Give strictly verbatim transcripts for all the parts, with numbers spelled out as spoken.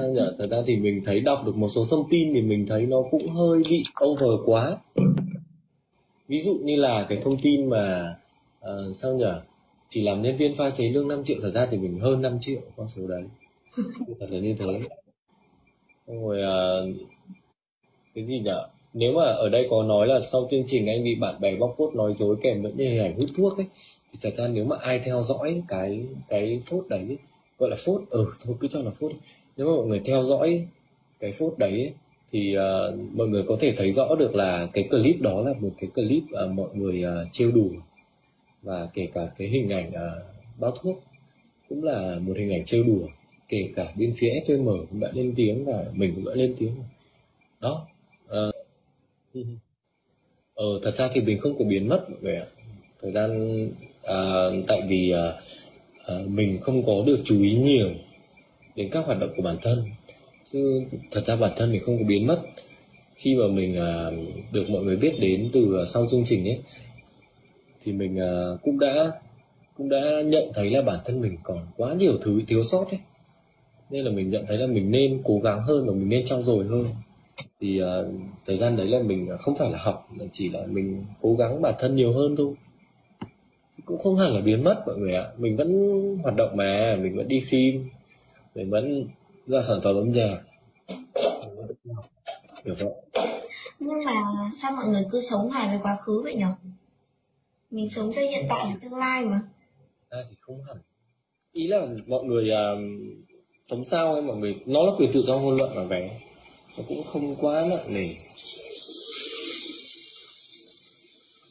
sao nhỉ? Thật ra thì mình thấy đọc được một số thông tin thì mình thấy nó cũng hơi bị over quá. Ví dụ như là cái thông tin mà uh, sao nhỉ? Chỉ làm nhân viên pha chế lương năm triệu, thật ra thì mình hơn năm triệu con số đấy. Thật là như thế. Rồi uh, cái gì nhỉ? Nếu mà ở đây có nói là sau chương trình anh bị bạn bè bóc phốt nói dối kèm những hình ảnh hút thuốc ấy, thì thật ra nếu mà ai theo dõi cái cái phốt đấy ấy, gọi là phốt, ừ thôi cứ cho là phốt, nếu mà mọi người theo dõi cái phốt đấy ấy, thì uh, mọi người có thể thấy rõ được là cái clip đó là một cái clip uh, mọi người uh, trêu đùa, và kể cả cái hình ảnh uh, bao thuốc cũng là một hình ảnh trêu đùa, kể cả bên phía ép em cũng đã lên tiếng và mình cũng đã lên tiếng đó. Uh, Ờ, thật ra thì mình không có biến mất mọi người ạ. Thời gian à, tại vì à, à, mình không có được chú ý nhiều đến các hoạt động của bản thân, chứ thật ra bản thân mình không có biến mất. Khi mà mình à, được mọi người biết đến từ à, sau chương trình ấy, thì mình à, cũng đã cũng đã nhận thấy là bản thân mình còn quá nhiều thứ thiếu sót ấy. Nên là mình nhận thấy là mình nên cố gắng hơn và mình nên trau dồi hơn. Thì uh, thời gian đấy là mình không phải là học, chỉ là mình cố gắng bản thân nhiều hơn thôi, cũng không hẳn là biến mất mọi người ạ. Mình vẫn hoạt động mà, mình vẫn đi phim, mình vẫn ra sản phẩm âm nhạc, được không? Nhưng mà sao mọi người cứ sống hoài với quá khứ vậy nhở? Mình sống cho hiện tại và tương lai mà. À, thì không hẳn, ý là mọi người uh, sống sao ấy mọi người, nó là quyền tự do ngôn luận mà bé, nó cũng không quá nặng nề.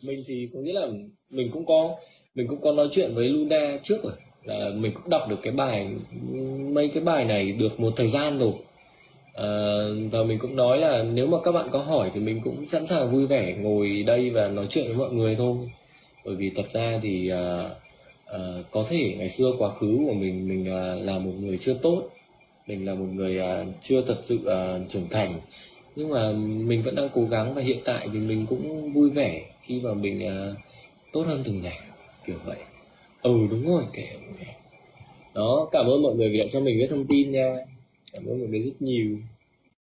Mình thì có nghĩa là mình cũng có mình cũng có nói chuyện với Luna trước rồi, là mình cũng đọc được cái bài mấy cái bài này được một thời gian rồi, à, và mình cũng nói là nếu mà các bạn có hỏi thì mình cũng sẵn sàng vui vẻ ngồi đây và nói chuyện với mọi người thôi. Bởi vì thật ra thì à, à, có thể ngày xưa quá khứ của mình mình à, là một người chưa tốt, mình là một người uh, chưa thật sự uh, trưởng thành, nhưng mà mình vẫn đang cố gắng, và hiện tại thì mình cũng vui vẻ khi mà mình uh, tốt hơn từng ngày, kiểu vậy. Ừ đúng rồi, kể đó. Cảm ơn mọi người vì đã cho mình cái thông tin nha, cảm ơn mọi người rất nhiều.